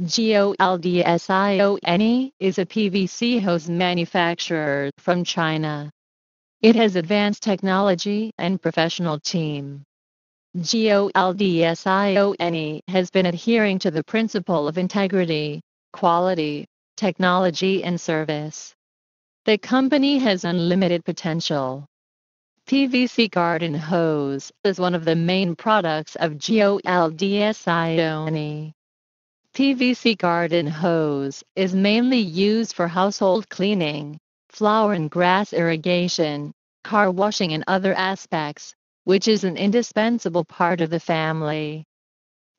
Goldsione is a PVC hose manufacturer from China. It has advanced technology and professional team. Goldsione has been adhering to the principle of integrity, quality, technology and service. The company has unlimited potential. PVC garden hose is one of the main products of Goldsione. PVC garden hose is mainly used for household cleaning, flower and grass irrigation, car washing and other aspects, which is an indispensable part of the family.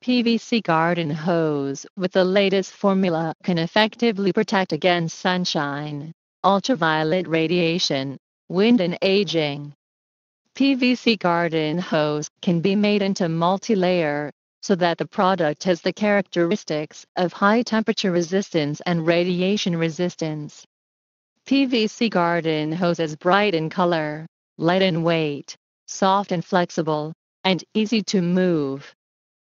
PVC garden hose with the latest formula can effectively protect against sunshine, ultraviolet radiation, wind and aging. PVC garden hose can be made into multi-layer, so that the product has the characteristics of high temperature resistance and radiation resistance. PVC garden hose is bright in color, light in weight, soft and flexible, and easy to move.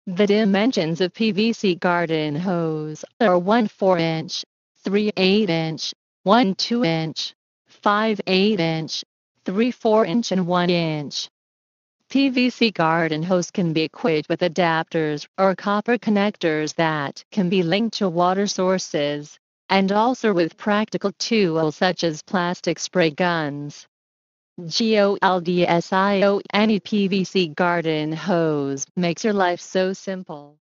The dimensions of PVC garden hose are 1/4 inch, 3/8 inch, 1/2 inch, 5/8 inch, 3/4 inch and 1 inch. PVC garden hose can be equipped with adapters or copper connectors that can be linked to water sources, and also with practical tools such as plastic spray guns. Goldsione PVC garden hose makes your life so simple.